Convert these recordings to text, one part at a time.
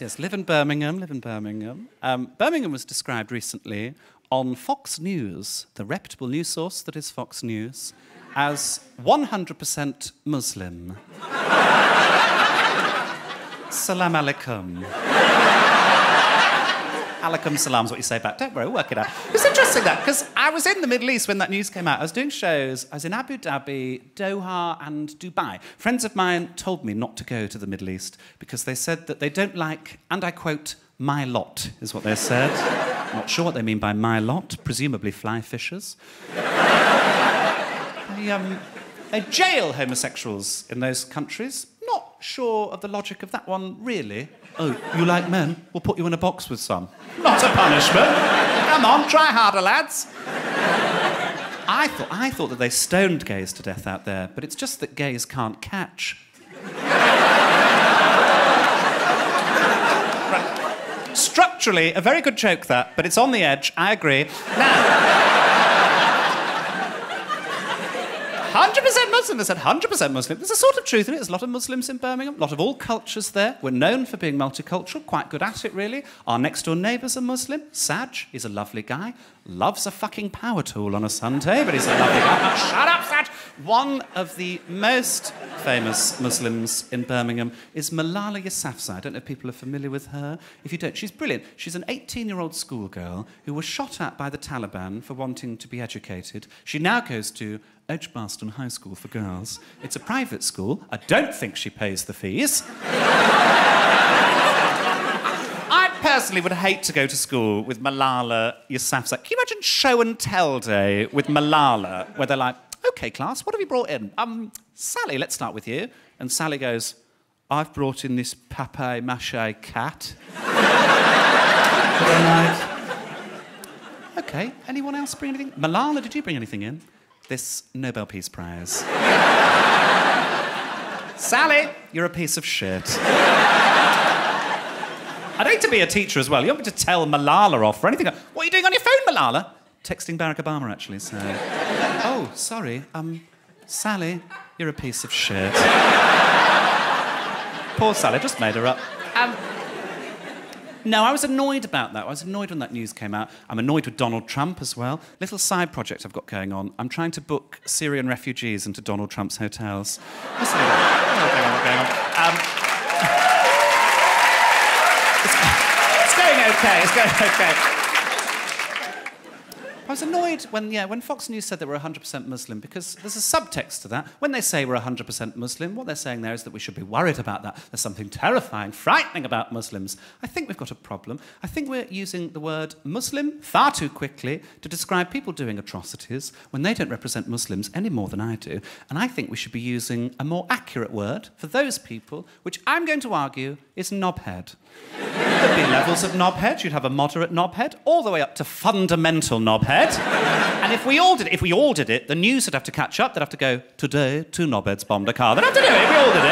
yes, live in Birmingham, live in Birmingham. Birmingham was described recently on Fox News, the reputable news source that is Fox News, as 100% Muslim. Salam alaikum. Alaikum salam is what you say back. Don't worry, we'll work it out. It's interesting that, because I was in the Middle East when that news came out. I was doing shows. I was in Abu Dhabi, Doha and Dubai. Friends of mine told me not to go to the Middle East because they said that they don't like, and I quote, my lot, is what they said. I'm not sure what they mean by my lot, presumably fly fishers. They jail homosexuals in those countries. Not sure of the logic of that one, really. Oh, you like men? We'll put you in a box with some. Not a punishment. Come on, try harder, lads. I thought that they stoned gays to death out there, but it's just that gays can't catch. Right. Structurally, a very good joke, that, but it's on the edge, I agree. Now... 100% Muslim. They said 100% Muslim. There's a sort of truth in it. There's a lot of Muslims in Birmingham, a lot of all cultures there. We're known for being multicultural, quite good at it, really. Our next-door neighbour's a Muslim. Saj, he's a lovely guy. Loves a fucking power tool on a Sunday, but he's a lovely guy. Shut up, Saj! One of the most famous Muslims in Birmingham is Malala Yousafzai. I don't know if people are familiar with her. If you don't, she's brilliant. She's an 18-year-old schoolgirl who was shot at by the Taliban for wanting to be educated. She now goes to Edgbaston High School for Girls. It's a private school. I don't think she pays the fees. I personally would hate to go to school with Malala Yousafzai. Can you imagine show and tell day with Malala, where they're like, OK, class, what have you brought in? Sally, let's start with you. And Sally goes, I've brought in this papier-mâché cat. Like, OK, anyone else bring anything? Malala, did you bring anything in? This Nobel Peace Prize. Sally, you're a piece of shit. I'd hate to be a teacher as well. You don't want me to tell Malala off or anything. What are you doing on your phone, Malala? Texting Barack Obama, actually, so... Oh, sorry. Sally, you're a piece of shit. Poor Sally, just made her up. No, I was annoyed about that. I was annoyed when that news came out. I'm annoyed with Donald Trump as well. Little side project I've got going on. I'm trying to book Syrian refugees into Donald Trump's hotels. What's going on? It's going okay. It's going okay. I was annoyed when Fox News said that we're 100% Muslim, because there's a subtext to that. When they say we're 100% Muslim, what they're saying there is that we should be worried about that. There's something terrifying, frightening about Muslims. I think we've got a problem. I think we're using the word Muslim far too quickly to describe people doing atrocities when they don't represent Muslims any more than I do. And I think we should be using a more accurate word for those people, which I'm going to argue is knobhead. There'd be levels of knobhead. You'd have a moderate knobhead, all the way up to fundamental knobhead. And if we all did it, the news would have to catch up. They'd have to go, today, two knobheads bombed a car. They'd have to do it if we all did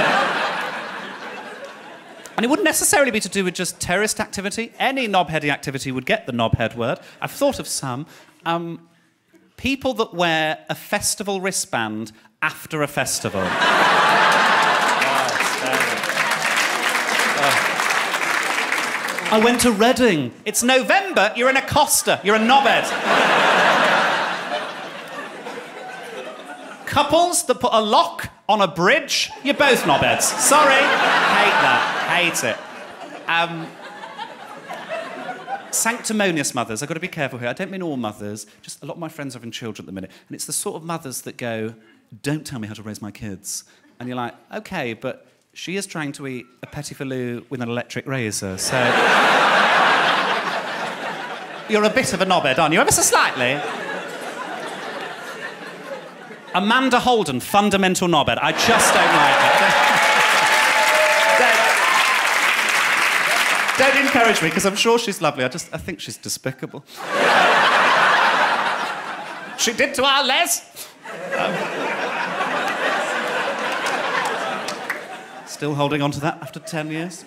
it. And it wouldn't necessarily be to do with just terrorist activity. Any knobheady activity would get the knobhead word. I've thought of some. People that wear a festival wristband after a festival. I went to Reading. It's November, you're in a Costa, you're a knobhead. Couples that put a lock on a bridge, you're both knobheads. Sorry, hate that, hate it. Sanctimonious mothers, I've got to be careful here. I don't mean all mothers, just a lot of my friends are having children at the minute. And it's the sort of mothers that go, don't tell me how to raise my kids. And you're like, okay, but she is trying to eat a petit filou with an electric razor, so... You're a bit of a knobhead, aren't you? Ever so slightly. Amanda Holden, fundamental knobhead. I just don't like it. Don't encourage me, because I'm sure she's lovely. I think she's despicable. She did to our Les. Still holding on to that after 10 years.